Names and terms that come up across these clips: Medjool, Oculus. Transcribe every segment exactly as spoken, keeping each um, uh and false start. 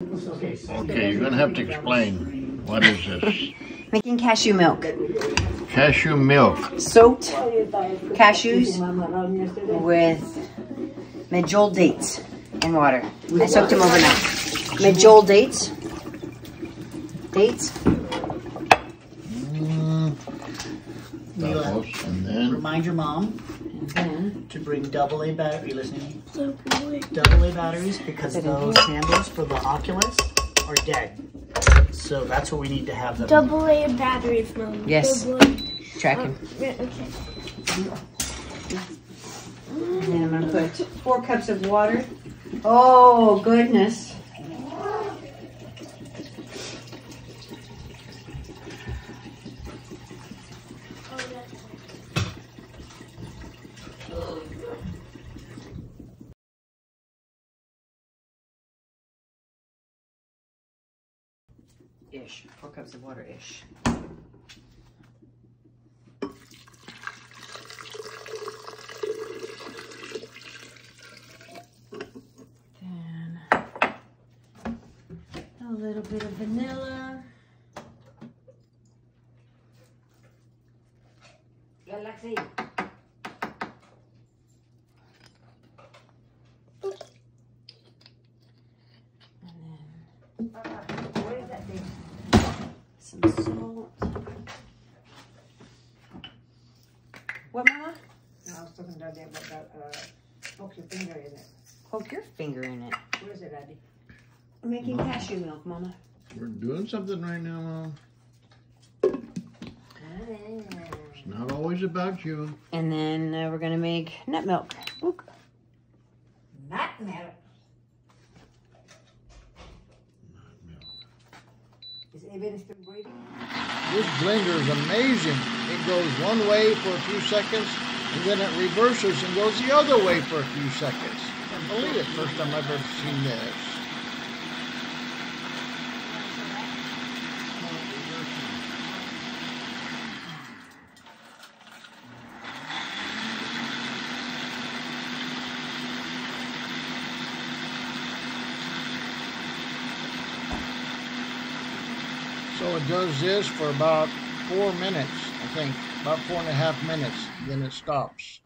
Okay, you're going to have to explain. What is this? Making cashew milk. Cashew milk. Soaked cashews with medjool dates and water. I soaked them overnight. Medjool dates. Dates. Mm. And then remind your mom. Then to bring double A batteries, are you listening? Double A batteries, because those handles for the Oculus are dead. So that's what we need to have them. Double A batteries, Mom. Yes. Tracking. Oh, okay. And then I'm going to put four cups of water. Oh, goodness. Ish, four cups of water ish. Then a little bit of vanilla. Galaxy. And then. Some salt. What, Mama? No, I was talking about that, but uh, poke your finger in it. Poke your finger in it. Where is it, Abby? We're making Mama. cashew milk, Mama. We're doing something right now, Mom. It's not always about you. And then uh, we're going to make nut milk. Look. Nut milk. This blender is amazing. It goes one way for a few seconds, and then it reverses and goes the other way for a few seconds. I can't believe it. First time I've ever seen this. So it does this for about four minutes, I think, about four and a half minutes, then it stops.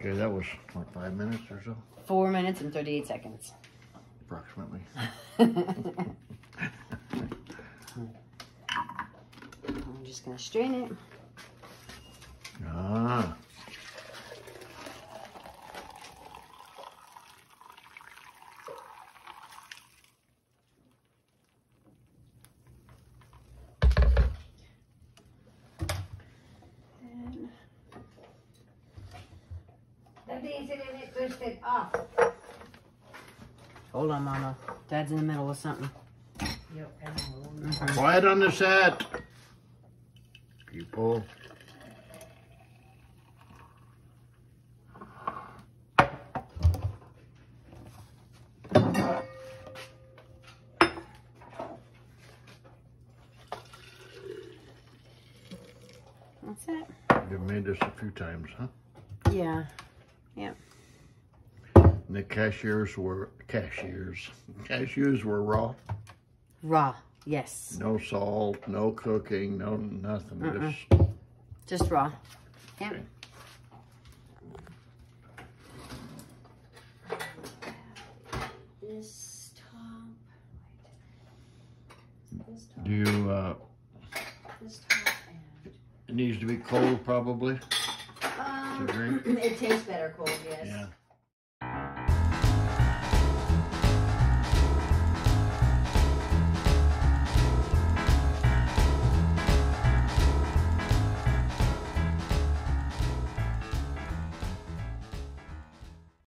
Okay, that was like five minutes or so? Four minutes and thirty-eight seconds. Approximately. I'm just going to strain it. Ah. And Daddy is in it twisted off. Hold on, Mama. Dad's in the middle of something. Yep. Mm-hmm. Quiet on the set. People. That's it. You've made this a few times, huh? Yeah. Yeah. And the cashews were cashews. Cashews were raw. Raw, yes. No salt, no cooking, no nothing. Mm-mm. Just just raw. Yeah. Okay. This top. This top. Do you uh this top. It needs to be cold, probably. Um, to drink. It tastes better cold, yes. Yeah.